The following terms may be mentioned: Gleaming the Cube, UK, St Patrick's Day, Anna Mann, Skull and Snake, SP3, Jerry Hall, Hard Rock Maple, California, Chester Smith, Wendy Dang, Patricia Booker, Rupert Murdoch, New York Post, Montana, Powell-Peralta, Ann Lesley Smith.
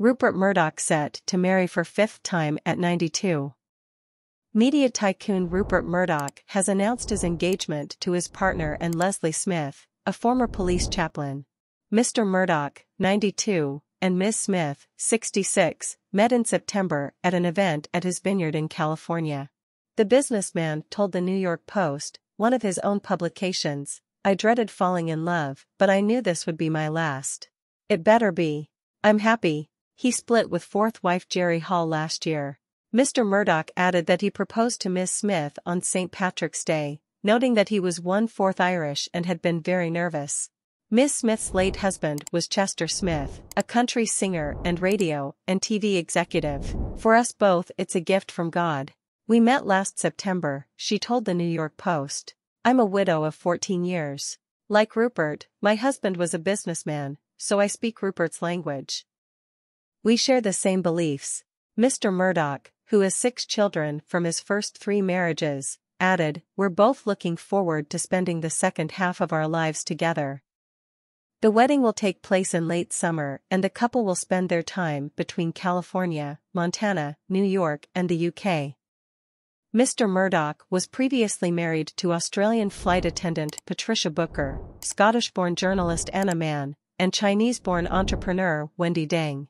Rupert Murdoch set to marry for fifth time at 92. Media tycoon Rupert Murdoch has announced his engagement to his partner Ann Lesley Smith, a former police chaplain. Mr. Murdoch, 92, and Ms. Smith, 66, met in September at an event at his vineyard in California. The businessman told the New York Post, one of his own publications, "I dreaded falling in love, but I knew this would be my last. It better be. I'm happy." He split with fourth wife Jerry Hall last year. Mr. Murdoch added that he proposed to Miss Smith on St. Patrick's Day, noting that he was 1/4 Irish and had been very nervous. Miss Smith's late husband was Chester Smith, a country singer and radio and TV executive. "For us both, it's a gift from God. We met last September," she told the New York Post. "I'm a widow of 14 years. Like Rupert, my husband was a businessman, so I speak Rupert's language. We share the same beliefs." Mr. Murdoch, who has 6 children from his first 3 marriages, added, "We're both looking forward to spending the second half of our lives together." The wedding will take place in late summer, and the couple will spend their time between California, Montana, New York, and the UK. Mr. Murdoch was previously married to Australian flight attendant Patricia Booker, Scottish-born journalist Anna Mann, and Chinese-born entrepreneur Wendy Dang.